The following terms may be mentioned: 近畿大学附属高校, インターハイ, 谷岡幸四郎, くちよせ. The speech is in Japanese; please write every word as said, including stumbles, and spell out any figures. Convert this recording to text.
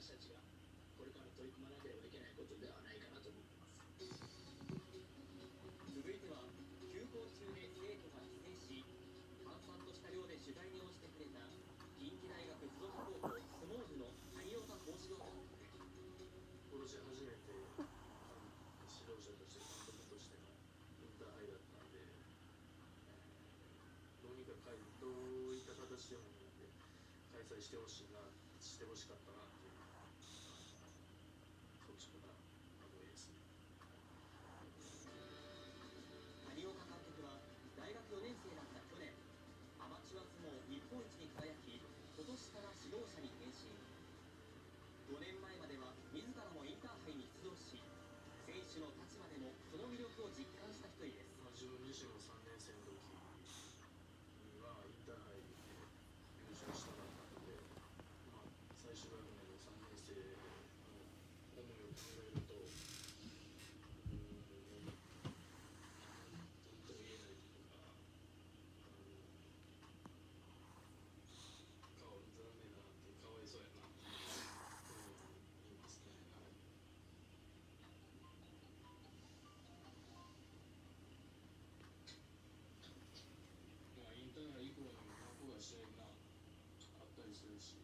私たちがこれから取り組まなければいけないことではないかなと思っています。続いては、休校中で生徒が帰省し、閑散とした寮で取材に応じてくれた近畿大学附属高校相撲部の谷岡幸四郎さん。今年初めて指導者として監督としてのインターハイだったので、どうにかかいどういった形でもいいので開催してほしいな、してほしかったなっていう率直な思いですね。谷岡監督は大学よねん生だった去年、アマチュア相撲日本一に輝き、今年から指導者に転身。ごねんまえまでは自らもインターハイに出場し、選手の立場でもその魅力を実感した一人です。自分自身もさんねん生の時にはインターハイで優勝したかったので、まあ、最終学年のさんねん生の思いを考えると、うーん、なんとも言えないというか、かわいそうだなって、かわいそうやなって言いますね。インターハイ以降にも過去が試合があったりするし。